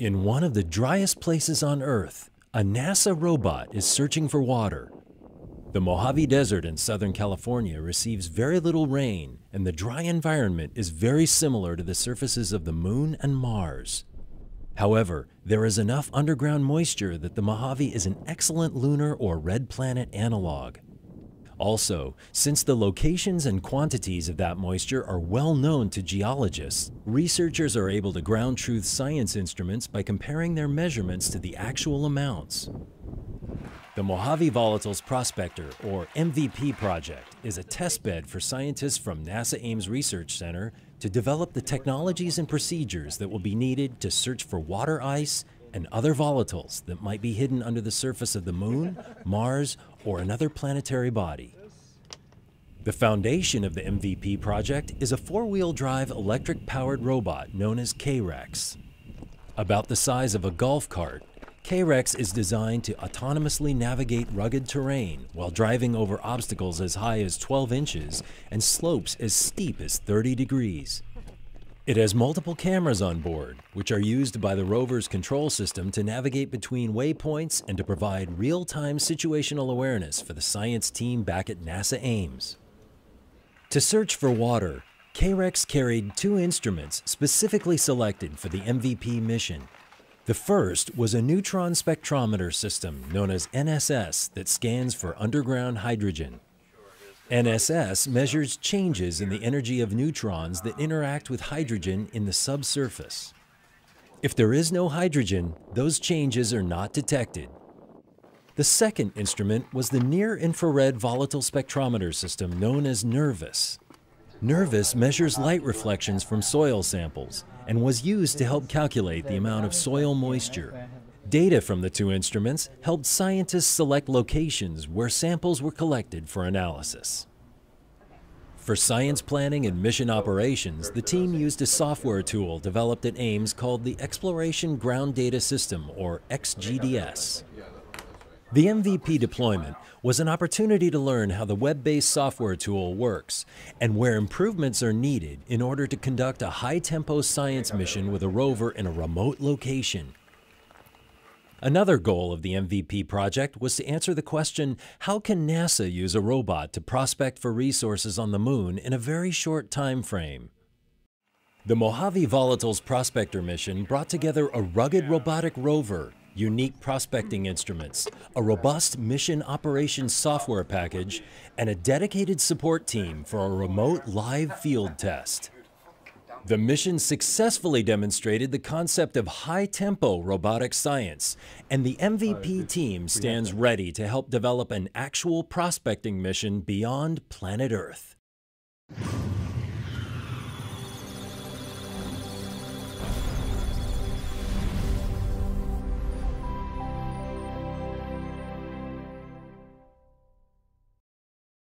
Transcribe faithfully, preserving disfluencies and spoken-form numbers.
In one of the driest places on Earth, a NASA robot is searching for water. The Mojave Desert in Southern California receives very little rain, and the dry environment is very similar to the surfaces of the Moon and Mars. However, there is enough underground moisture that the Mojave is an excellent lunar or red planet analog. Also, since the locations and quantities of that moisture are well known to geologists, researchers are able to ground truth science instruments by comparing their measurements to the actual amounts. The Mojave Volatiles Prospector, or M V P project, is a testbed for scientists from NASA Ames Research Center to develop the technologies and procedures that will be needed to search for water ice and other volatiles that might be hidden under the surface of the Moon, Mars, or another planetary body. The foundation of the M V P project is a four-wheel drive electric-powered robot known as K Rex. About the size of a golf cart, K Rex is designed to autonomously navigate rugged terrain while driving over obstacles as high as twelve inches and slopes as steep as thirty degrees. It has multiple cameras on board, which are used by the rover's control system to navigate between waypoints and to provide real-time situational awareness for the science team back at NASA Ames. To search for water, K Rex carried two instruments specifically selected for the M V P mission. The first was a neutron spectrometer system known as N S S that scans for underground hydrogen. N S S measures changes in the energy of neutrons that interact with hydrogen in the subsurface. If there is no hydrogen, those changes are not detected. The second instrument was the near-infrared volatile spectrometer system known as NERVIS. NERVIS measures light reflections from soil samples and was used to help calculate the amount of soil moisture. Data from the two instruments helped scientists select locations where samples were collected for analysis. For science planning and mission operations, the team used a software tool developed at Ames called the Exploration Ground Data System, or X G D S. The M V P deployment was an opportunity to learn how the web-based software tool works and where improvements are needed in order to conduct a high-tempo science mission with a rover in a remote location. Another goal of the M V P project was to answer the question, how can NASA use a robot to prospect for resources on the Moon in a very short time frame? The Mojave Volatiles Prospector mission brought together a rugged robotic rover, unique prospecting instruments, a robust mission operations software package, and a dedicated support team for a remote live field test. The mission successfully demonstrated the concept of high-tempo robotic science, and the M V P team stands ready to help develop an actual prospecting mission beyond planet Earth.